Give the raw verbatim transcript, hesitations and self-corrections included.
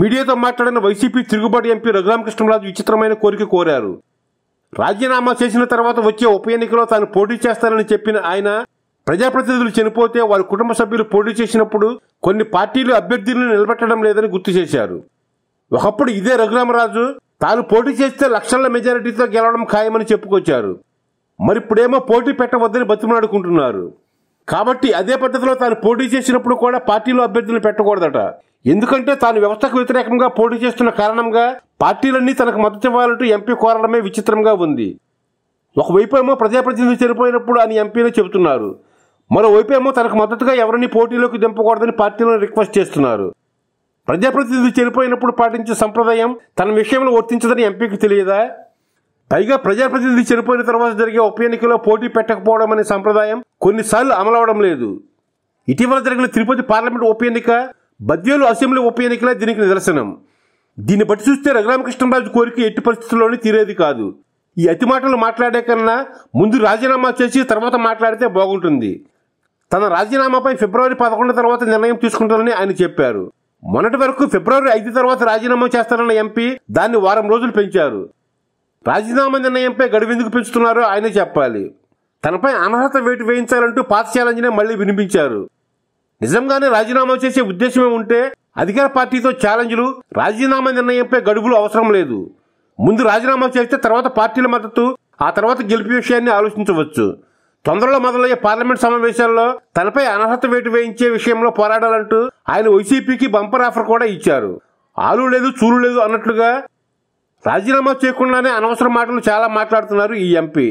మీడియాతో మాట్లాడిన వైసీపీ తిరుగుబాటు ఎంపీ రఘురామకృష్ణంరాజు విచిత్రమైన కోరిక కోరారు. రాజీనామా చేసిన తర్వాత వచ్చే ఉప ఎన్నికలో తాను పోటీ చేస్తానని చెప్పిన ఆయన, ప్రజాప్రతినిధులు చనిపోతే వారి కుటుంబ సభ్యులు పోటీ చేసినప్పుడు కొన్ని పార్టీలు అభ్యర్థులను నిలబెట్టడం లేదని గుర్తు చేశారు. ఒకప్పుడు ఇదే రఘురామరాజు తాను పోటీ చేస్తే లక్షల మెజారిటీతో గెలవడం ఖాయమని చెప్పుకొచ్చారు. మరిప్పుడేమో పోటీ పెట్టవద్దని బతిమలాడుకుంటున్నారు. కాబట్టి అదే పద్ధతిలో తాను పోటీ చేసినప్పుడు కూడా పార్టీలో అభ్యర్థులను పెట్టకూడదట. ఎందుకంటే తాను వ్యవస్థకు వ్యతిరేకంగా పోటీ చేస్తున్న కారణంగా పార్టీలన్నీ తనకు మద్దతు ఇవ్వాలంటూ ఎంపీ కోరడమే విచిత్రంగా ఉంది. ఒకవైపు ఏమో ప్రజాప్రతినిధులు చనిపోయినప్పుడు అని ఎంపీలో చెబుతున్నారు. మరోవైపు ఏమో తనకు మద్దతుగా ఎవరిని పోటీలోకి దింపకూడదని పార్టీలను రిక్వెస్ట్ చేస్తున్నారు. ప్రజాప్రతినిధులు చనిపోయినప్పుడు పాటించే సంప్రదాయం తన విషయంలో వర్తించదని ఎంపీకి తెలియదా? పైగా ప్రజాప్రతినిధి చనిపోయిన తర్వాత జరిగే ఉప ఎన్నికలో పోటీ పెట్టకపోవడం అనే సంప్రదాయం కొన్నిసార్లు అమలవడం లేదు. ఇటీవల జరిగిన తిరుపతి పార్లమెంటు ఉప ఎన్నిక, బద్వేలు అసెంబ్లీ ఉప ఎన్నికలే దీనికి నిదర్శనం. దీన్ని బట్టి చూస్తే రఘురామకృష్ణంరాజు కోరిక ఎట్టి పరిస్థితుల్లోనే తీరేది కాదు. ఈ అతి మాటలు మాట్లాడే కన్నా ముందు రాజీనామా చేసి తర్వాత మాట్లాడితే బాగుంటుంది. తన రాజీనామాపై ఫిబ్రవరి పదకొండు తర్వాత నిర్ణయం తీసుకుంటారని ఆయన చెప్పారు. మొన్నటి వరకు ఫిబ్రవరి ఐదు తర్వాత రాజీనామా చేస్తారన్న ఎంపీ దాన్ని వారం రోజులు పెంచారు. రాజీనామా నిర్ణయంపై గడువు ఎందుకు పెంచుతున్నారో ఆయనే చెప్పాలి. తనపై అనర్హత వేటు వేయించాలంటూ పాత ఛాలెంజ్నే మళ్లీ వినిపించారు. నిజంగానే రాజీనామా చేసే ఉద్దేశమే ఉంటే అధికార పార్టీతో ఛాలెంజ్లు, రాజీనామా నిర్ణయంపై గడువులు అవసరం లేదు. ముందు రాజీనామా చేస్తే తర్వాత పార్టీల మద్దతు, ఆ తర్వాత గెలుపు విషయాన్ని ఆలోచించవచ్చు. తొందరలో మొదలయ్యే పార్లమెంట్ సమావేశాల్లో తనపై అనర్హత వేటు వేయించే విషయంలో పోరాడాలంటూ ఆయన వైసీపీకి బంపర్ ఆఫర్ కూడా ఇచ్చారు. ఆలు లేదు చూలు లేదు అన్నట్లుగా రాజీనామా చేయకుండానే అనవసర మాటలు చాలా మాట్లాడుతున్నారు ఈ ఎంపీ.